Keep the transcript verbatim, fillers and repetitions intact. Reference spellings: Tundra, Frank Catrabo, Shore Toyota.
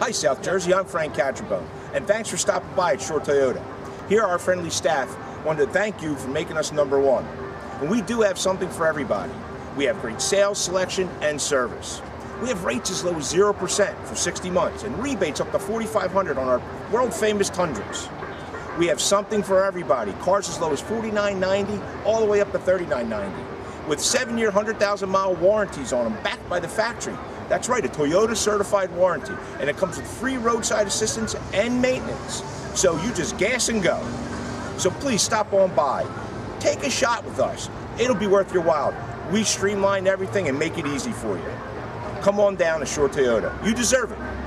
Hi South Jersey, I'm Frank Catrabo, and thanks for stopping by at Shore Toyota. Here our friendly staff wanted to thank you for making us number one. And we do have something for everybody. We have great sales, selection, and service. We have rates as low as zero percent for sixty months and rebates up to forty-five hundred dollars on our world-famous Tundras. We have something for everybody. Cars as low as forty-nine ninety all the way up to thirty-nine ninety. With seven year, one hundred thousand mile warranties on them backed by the factory. That's right, a Toyota certified warranty. And it comes with free roadside assistance and maintenance. So you just gas and go. So please stop on by. Take a shot with us. It'll be worth your while. We streamline everything and make it easy for you. Come on down to Shore Toyota. You deserve it.